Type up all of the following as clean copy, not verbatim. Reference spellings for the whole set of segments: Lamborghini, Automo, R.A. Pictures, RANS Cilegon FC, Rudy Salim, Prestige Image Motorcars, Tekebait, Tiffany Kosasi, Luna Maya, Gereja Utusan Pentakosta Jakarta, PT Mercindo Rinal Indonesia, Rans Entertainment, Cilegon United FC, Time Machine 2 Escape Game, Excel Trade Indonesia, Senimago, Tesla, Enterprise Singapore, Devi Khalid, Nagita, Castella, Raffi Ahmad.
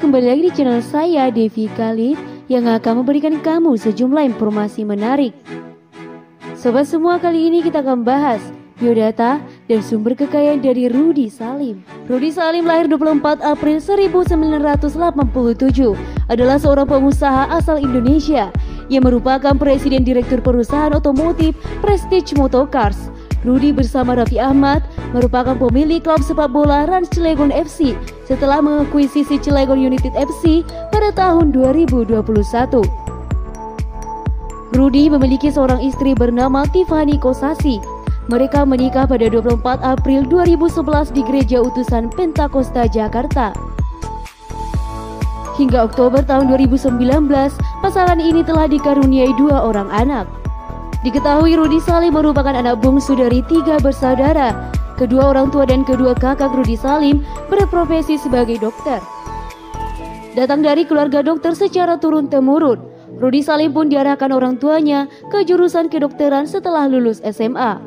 kembali lagi di channel saya Devi Khalid yang akan memberikan kamu sejumlah informasi menarik. Sobat semua, kali ini kita akan bahas biodata dan sumber kekayaan dari Rudy Salim. Rudy Salim lahir 24 April 1987, adalah seorang pengusaha asal Indonesia yang merupakan presiden direktur perusahaan otomotif Prestige Motorcars. Rudy bersama Raffi Ahmad merupakan pemilik klub sepak bola RANS Cilegon FC setelah mengakuisisi Cilegon United FC pada tahun 2021. Rudy memiliki seorang istri bernama Tiffany Kosasi. Mereka menikah pada 24 April 2011 di Gereja Utusan Pentakosta Jakarta. Hingga Oktober tahun 2019, pasangan ini telah dikaruniai 2 orang anak. Diketahui Rudy Salim merupakan anak bungsu dari 3 bersaudara. Kedua orang tua dan kedua kakak Rudy Salim berprofesi sebagai dokter. Datang dari keluarga dokter secara turun-temurun, Rudy Salim pun diarahkan orang tuanya ke jurusan kedokteran setelah lulus SMA.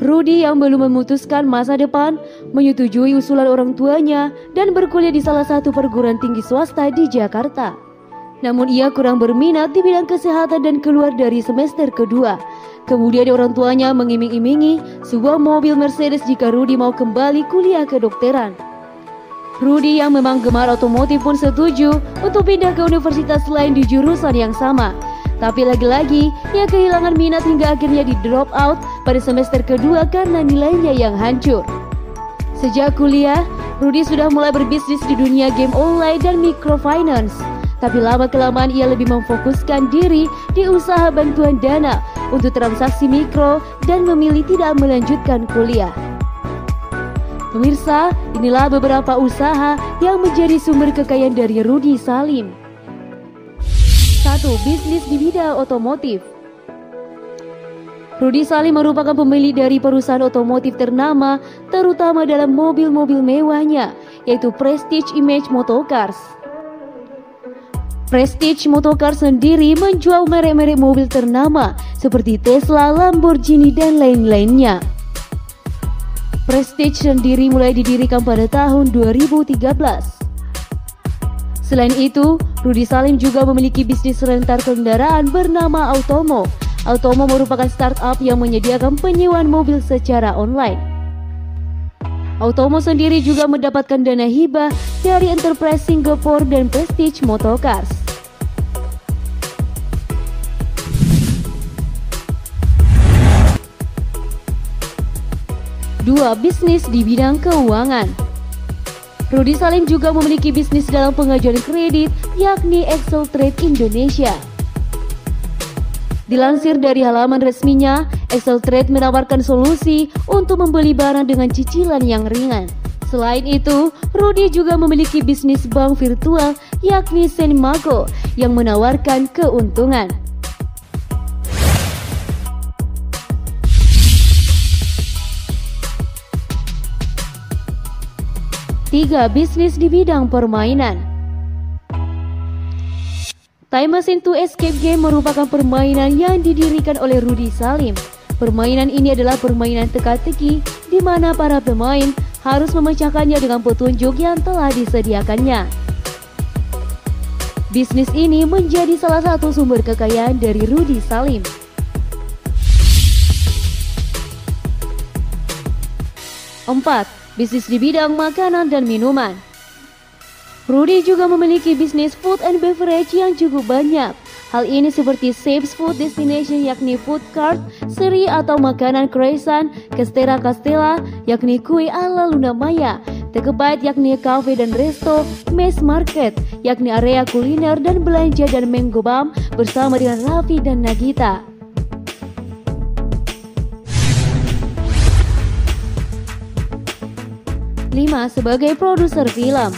Rudy yang belum memutuskan masa depan menyetujui usulan orang tuanya dan berkuliah di salah satu perguruan tinggi swasta di Jakarta. Namun ia kurang berminat di bidang kesehatan dan keluar dari semester kedua. Kemudian orang tuanya mengiming-imingi sebuah mobil Mercedes jika Rudy mau kembali kuliah kedokteran. Rudy yang memang gemar otomotif pun setuju untuk pindah ke universitas lain di jurusan yang sama. Tapi lagi-lagi ia kehilangan minat hingga akhirnya di drop out pada semester kedua karena nilainya yang hancur. Sejak kuliah, Rudy sudah mulai berbisnis di dunia game online dan microfinance. Tapi lama-kelamaan ia lebih memfokuskan diri di usaha bantuan dana untuk transaksi mikro dan memilih tidak melanjutkan kuliah. Pemirsa, inilah beberapa usaha yang menjadi sumber kekayaan dari Rudy Salim. 1. Bisnis di bidang otomotif. Rudy Salim merupakan pemilik dari perusahaan otomotif ternama, terutama dalam mobil-mobil mewahnya, yaitu Prestige Image Motorcars. Prestige Motorcars sendiri menjual merek-merek mobil ternama seperti Tesla, Lamborghini, dan lain-lainnya. Prestige sendiri mulai didirikan pada tahun 2013. Selain itu, Rudy Salim juga memiliki bisnis rental kendaraan bernama Automo. Automo merupakan startup yang menyediakan penyewaan mobil secara online. Automo sendiri juga mendapatkan dana hibah dari Enterprise Singapore dan Prestige Motorcars. 2. Bisnis di bidang keuangan. Rudy Salim juga memiliki bisnis dalam pengajuan kredit, yakni Excel Trade Indonesia. Dilansir dari halaman resminya, Excel Trade menawarkan solusi untuk membeli barang dengan cicilan yang ringan. Selain itu, Rudy juga memiliki bisnis bank virtual, yakni Senimago, yang menawarkan keuntungan. 3. Bisnis di bidang permainan. Time Machine 2 Escape Game merupakan permainan yang didirikan oleh Rudy Salim. Permainan ini adalah permainan teka-teki di mana para pemain harus memecahkannya dengan petunjuk yang telah disediakannya. Bisnis ini menjadi salah satu sumber kekayaan dari Rudy Salim. 4. Bisnis di bidang makanan dan minuman. Rudy juga memiliki bisnis food and beverage yang cukup banyak. Hal ini seperti Shapes Food Destination, yakni food cart, seri atau makanan croissant, Castella Castella, yakni kue ala Luna Maya, Tekebait, yakni cafe dan resto, Mass Market, yakni area kuliner dan belanja, dan Mango Bam bersama dengan Raffi dan Nagita. 5. Sebagai produser film.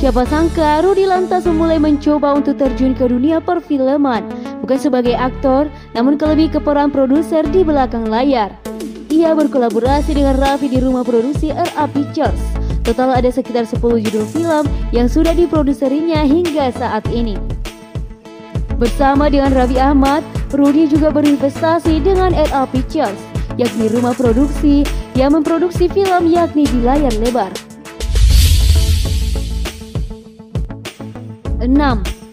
Siapa sangka Rudy lantas memulai mencoba untuk terjun ke dunia perfilman, bukan sebagai aktor, namun lebih ke peran produser di belakang layar. Ia berkolaborasi dengan Raffi di rumah produksi R.A. Pictures. Total ada sekitar 10 judul film yang sudah diproduserinya hingga saat ini. Bersama dengan Raffi Ahmad, Rudy juga berinvestasi dengan R.A. Pictures, yakni rumah produksi yang memproduksi film yakni di layar lebar. 6.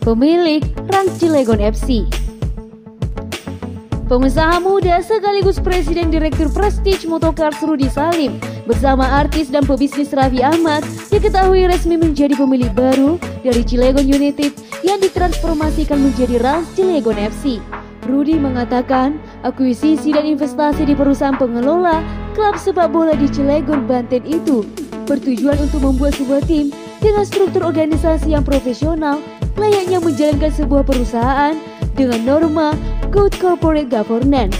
Pemilik RANS Cilegon FC. Pengusaha muda sekaligus Presiden Direktur Prestige Motorcars Rudy Salim bersama artis dan pebisnis Raffi Ahmad diketahui resmi menjadi pemilik baru dari Cilegon United yang ditransformasikan menjadi RANS Cilegon FC. Rudy mengatakan akuisisi dan investasi di perusahaan pengelola klub sepak bola di Cilegon, Banten itu bertujuan untuk membuat sebuah tim dengan struktur organisasi yang profesional layaknya menjalankan sebuah perusahaan dengan norma Good Corporate Governance.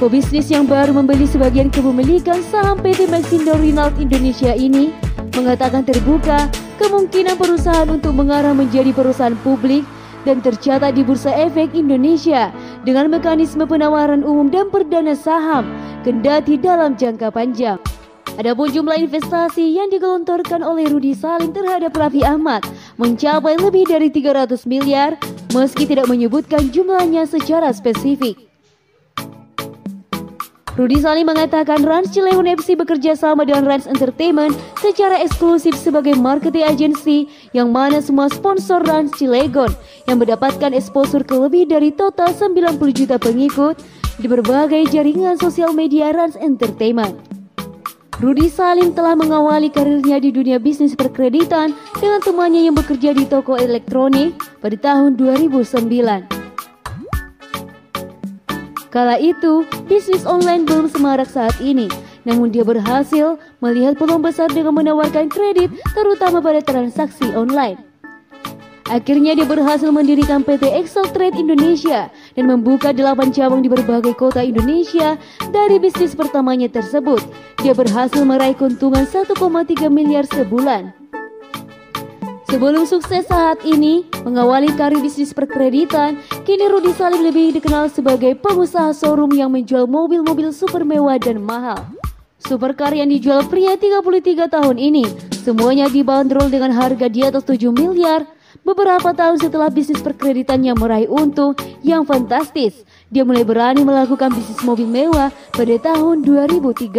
Pebisnis yang baru membeli sebagian kepemilikan saham PT Mercindo Rinal Indonesia ini mengatakan terbuka kemungkinan perusahaan untuk mengarah menjadi perusahaan publik dan tercatat di Bursa Efek Indonesia dengan mekanisme penawaran umum dan perdana saham kendati dalam jangka panjang. Adapun jumlah investasi yang digelontorkan oleh Rudy Salim terhadap Raffi Ahmad mencapai lebih dari 300 miliar meski tidak menyebutkan jumlahnya secara spesifik. Rudy Salim mengatakan RANS Cilegon FC bekerja sama dengan Rans Entertainment secara eksklusif sebagai marketing agency yang mana semua sponsor RANS Cilegon yang mendapatkan exposure ke lebih dari total 90 juta pengikut di berbagai jaringan sosial media Rans Entertainment. Rudy Salim telah mengawali karirnya di dunia bisnis perkreditan dengan temannya yang bekerja di toko elektronik pada tahun 2009. Kala itu, bisnis online belum semarak saat ini, namun dia berhasil melihat peluang besar dengan menawarkan kredit terutama pada transaksi online. Akhirnya dia berhasil mendirikan PT Excel Trade Indonesia dan membuka 8 cabang di berbagai kota Indonesia. Dari bisnis pertamanya tersebut, dia berhasil meraih keuntungan 1,3 miliar sebulan. Sebelum sukses saat ini, mengawali karir bisnis perkreditan, kini Rudy Salim lebih dikenal sebagai pengusaha showroom yang menjual mobil-mobil super mewah dan mahal. Supercar yang dijual pria 33 tahun ini, semuanya dibanderol dengan harga di atas 7 miliar. Beberapa tahun setelah bisnis perkreditannya meraih untung yang fantastis, dia mulai berani melakukan bisnis mobil mewah pada tahun 2013.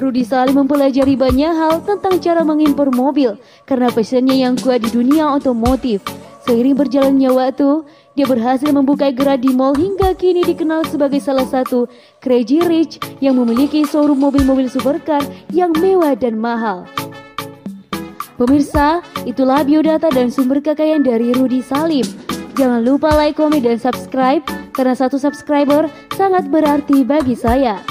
Rudy Salim mempelajari banyak hal tentang cara mengimpor mobil karena passionnya yang kuat di dunia otomotif. Seiring berjalannya waktu, dia berhasil membuka gerai di mall hingga kini dikenal sebagai salah satu Crazy Rich yang memiliki showroom mobil-mobil supercar yang mewah dan mahal. Pemirsa, itulah biodata dan sumber kekayaan dari Rudy Salim. Jangan lupa like, komen, dan subscribe, karena satu subscriber sangat berarti bagi saya.